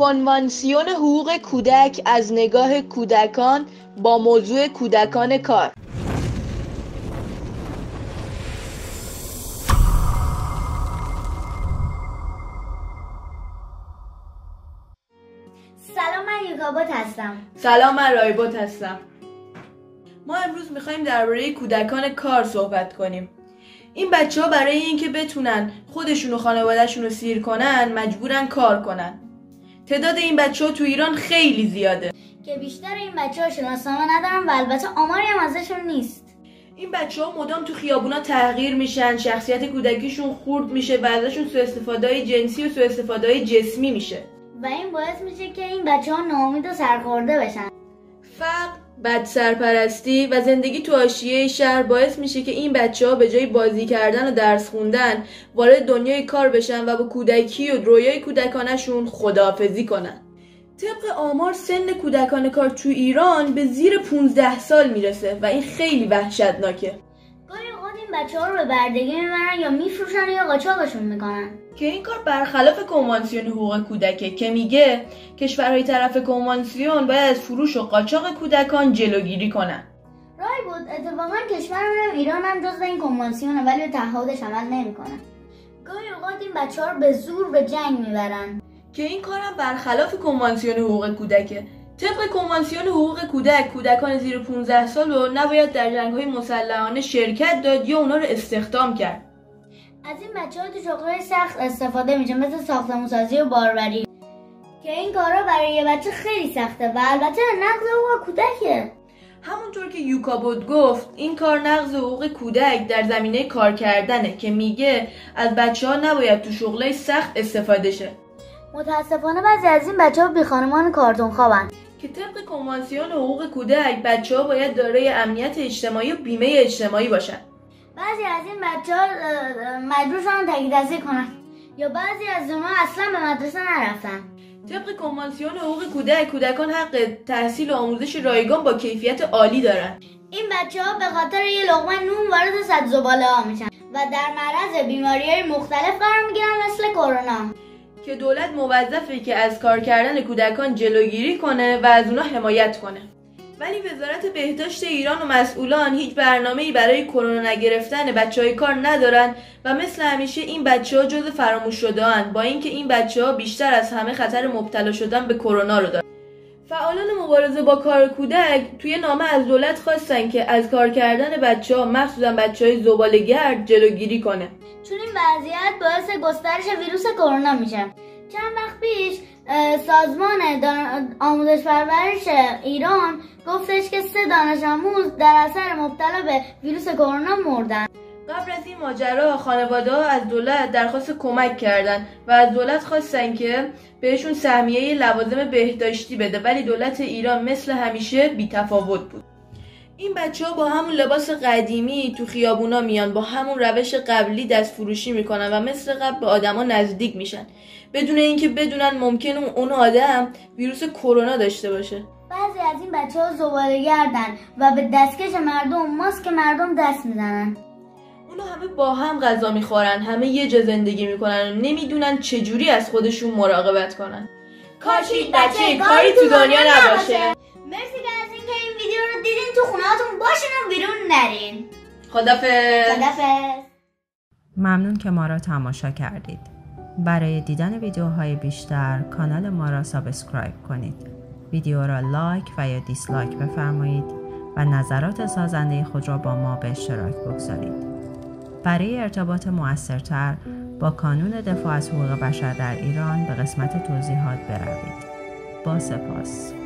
کنوانسیون حقوق کودک از نگاه کودکان با موضوع کودکان کار. سلام، من یوکابد هستم. سلام، من رایبد هستم. ما امروز میخوایم درباره کودکان کار صحبت کنیم. این بچه ها برای اینکه بتونن خودشون و خانوادهشون رو سیر کنن مجبورن کار کنن. تعداد این بچه ها تو ایران خیلی زیاده که بیشتر این بچه ها شناسنامه ندارن و البته آماری هم ازشون نیست. این بچه ها مدام تو خیابونا تحقیر میشن، شخصیت کودکیشون خورد میشه و ازشون سوء استفاده جنسی و سوء استفاده جسمی میشه و این باعث میشه که این بچه ها ناامید و سرخورده بشن. فقط بد سرپرستی و زندگی تو حاشیه شهر باعث میشه که این بچه‌ها به جای بازی کردن و درس خوندن وارد دنیای کار بشن و با کودکی و رویای کودکانشون خداحافظی کنن. طبق آمار سن کودکان کار تو ایران به زیر 15 سال میرسه و این خیلی وحشتناکه. گاهی اوقات این بچه‌ها رو به بردگی میبرن یا میفروشن یا قاچاقشون میکنن که این کار برخلاف کنوانسیون حقوق کودک که میگه کشورهای طرف کنوانسیون باید از فروش و قاچاق کودکان جلوگیری کنن. رایبد، اتفاقا کشورمون ایران هم جزو این کنوانسیونه ولی به تعهدش عمل نمیکنه. گاهی اوقات این بچه‌ها رو به زور به جنگ میبرن که این کار هم برخلاف کنوانسیون حقوق کودکه. طبق کنوانسیون حقوق کودک، کودکان زیر 15 سال رو نباید در جنگ‌های مسلحانه شرکت داد یا اونا رو استخدام کرد. از این بچه‌ها تو شغل‌های سخت استفاده میشه، مثل ساختمان‌سازی و باروری که این کارا برای یه بچه خیلی سخته و البته نقض حقوق کودکه. همونطور که یوکابد گفت، این کار نقض حقوق کودک در زمینه کار کردنه که میگه از بچه‌ها نباید تو شغل‌های سخت استفاده شه. متاسفانه بعضی از این بچه‌ها بیخانمان کارتون خوابن که طبق کنوانسیون حقوق کودک بچه‌ها باید دارای امنیت اجتماعی و بیمه اجتماعی باشن. بعضی از این بچه‌ها مجبور شدن تک دستی کنن یا بعضی از اونها اصلا به مدرسه نرفتن. طبق کنوانسیون حقوق کودک، کودکان حق تحصیل و آموزش رایگان با کیفیت عالی دارن. این بچه‌ها به خاطر یه لقمه نون وارد صد زباله‌ها میشن و در معرض بیماری‌های مختلف قرار میگیرن مثل کرونا که دولت موظفه که از کار کردن کودکان جلوگیری کنه و از اونها حمایت کنه. ولی وزارت بهداشت ایران و مسئولان هیچ برنامه‌ای برای کرونا نگرفتن بچه‌های کار ندارن و مثل همیشه این بچه‌ها جزو فراموش شده‌اند، با اینکه این بچه‌ها بیشتر از همه خطر مبتلا شدن به کرونا رو دارن. فعالان مبارزه با کار کودک توی نامه از دولت خواستن که از کار کردن بچه‌ها، مخصوصاً بچه‌های زباله‌گرد، جلوگیری کنه چون این وضعیت باعث گسترش ویروس کرونا میشه. چند وقت پیش سازمان آموزش پرورش ایران گفتش که 3 دانش آموز در اثر مبتلا به ویروس کرونا مردن. قبل از این ماجرا خانواده‌ها از دولت درخواست کمک کردن و از دولت خواستن که بهشون سهمیه لوازم بهداشتی بده، ولی دولت ایران مثل همیشه بی‌تفاوت بود. این بچه‌ها با همون لباس قدیمی تو خیابونا میان، با همون روش قبلی دست فروشی میکنن و مثل قبل به آدما نزدیک میشن بدون اینکه بدونن ممکنه اون آدم ویروس کرونا داشته باشه. بعضی از این بچه‌ها زباله‌گردن و به دستکش مردم، ماسک مردم دست میزنن. اونا همه با هم غذا میخورن، همه یه جا زندگی میکنن و نمیدونن چجوری از خودشون مراقبت کنن. کاش هیچ بچه‌ای کاری تو دنیا نباشه. مرسی از اینکه این ویدیو رو دیدین. تو خونه‌هاتون باشین و بیرون نرین. خدافظ. خدافظ. ممنون که ما را تماشا کردید. برای دیدن ویدیوهای بیشتر کانال ما را سابسکرایب کنید. ویدیو را لایک و یا دیسلایک بفرمایید و نظرات سازنده خود را با ما به اشتراک بگذارید. برای ارتباط مؤثرتر با کانون دفاع از حقوق بشر در ایران به قسمت توضیحات بروید. با سپاس.